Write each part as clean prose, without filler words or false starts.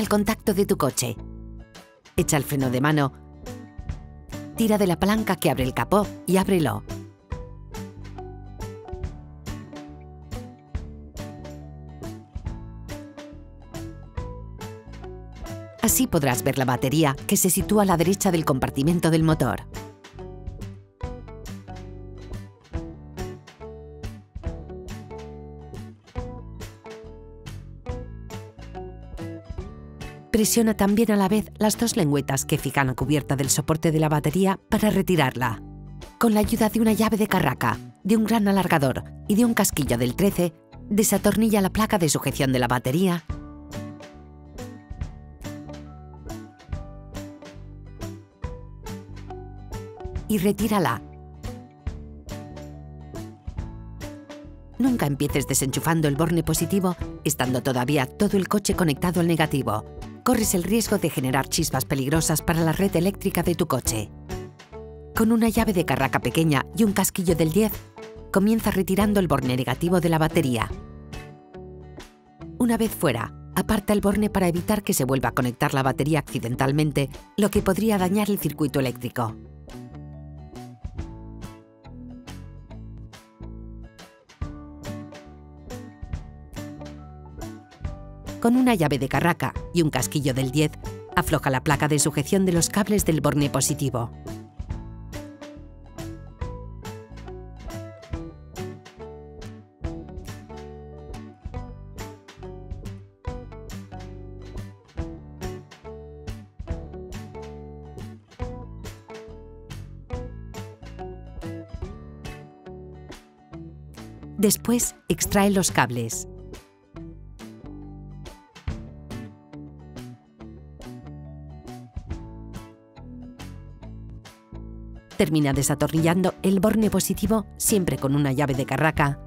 Ajusta el contacto de tu coche. Echa el freno de mano. Tira de la palanca que abre el capó y ábrelo. Así podrás ver la batería, que se sitúa a la derecha del compartimento del motor. Presiona también a la vez las dos lengüetas que fijan la cubierta del soporte de la batería para retirarla. Con la ayuda de una llave de carraca, de un gran alargador y de un casquillo del 13, desatornilla la placa de sujeción de la batería. Y retírala. Nunca empieces desenchufando el borne positivo, estando todavía todo el coche conectado al negativo. Corres el riesgo de generar chispas peligrosas para la red eléctrica de tu coche. Con una llave de carraca pequeña y un casquillo del 10, comienza retirando el borne negativo de la batería. Una vez fuera, aparta el borne para evitar que se vuelva a conectar la batería accidentalmente, lo que podría dañar el circuito eléctrico. Con una llave de carraca y un casquillo del 10, afloja la placa de sujeción de los cables del borne positivo. Después, extrae los cables. Termina desatornillando el borne positivo, siempre con una llave de carraca.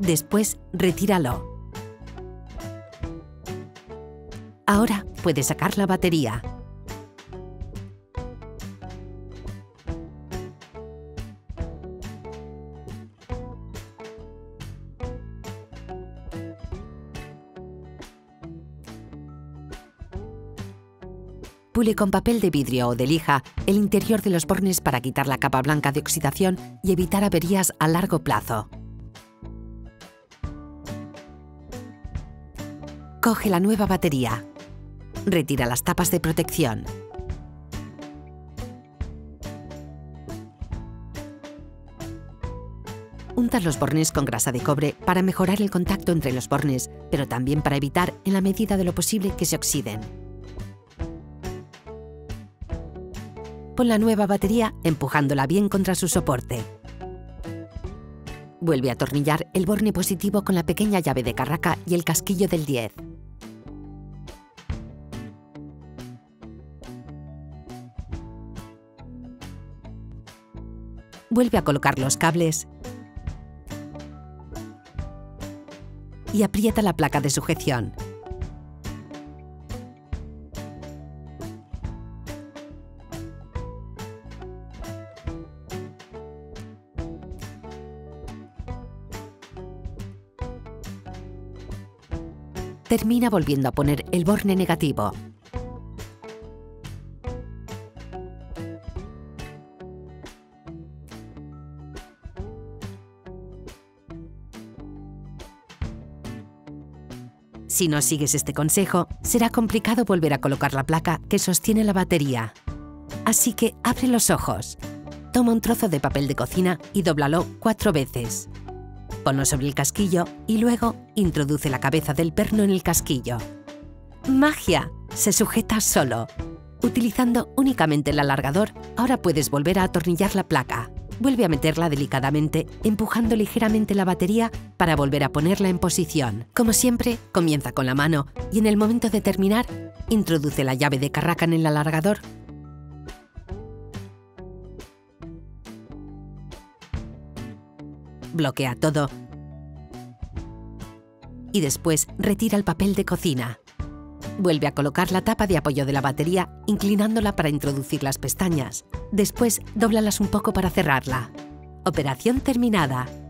Después, retíralo. Ahora puedes sacar la batería. Pule con papel de vidrio o de lija el interior de los bornes para quitar la capa blanca de oxidación y evitar averías a largo plazo. Coge la nueva batería. Retira las tapas de protección. Unta los bornes con grasa de cobre para mejorar el contacto entre los bornes, pero también para evitar, en la medida de lo posible, que se oxiden. Pon la nueva batería empujándola bien contra su soporte. Vuelve a atornillar el borne positivo con la pequeña llave de carraca y el casquillo del 10. Vuelve a colocar los cables y aprieta la placa de sujeción. Termina volviendo a poner el borne negativo. Si no sigues este consejo, será complicado volver a colocar la placa que sostiene la batería. Así que abre los ojos. Toma un trozo de papel de cocina y dóblalo 4 veces. Ponlo sobre el casquillo y luego introduce la cabeza del perno en el casquillo. ¡Magia! Se sujeta solo. Utilizando únicamente el alargador, ahora puedes volver a atornillar la placa. Vuelve a meterla delicadamente, empujando ligeramente la batería para volver a ponerla en posición. Como siempre, comienza con la mano y en el momento de terminar, introduce la llave de carraca en el alargador. Bloquea todo y después retira el papel de cocina. Vuelve a colocar la tapa de apoyo de la batería, inclinándola para introducir las pestañas. Después, dóblalas un poco para cerrarla. Operación terminada.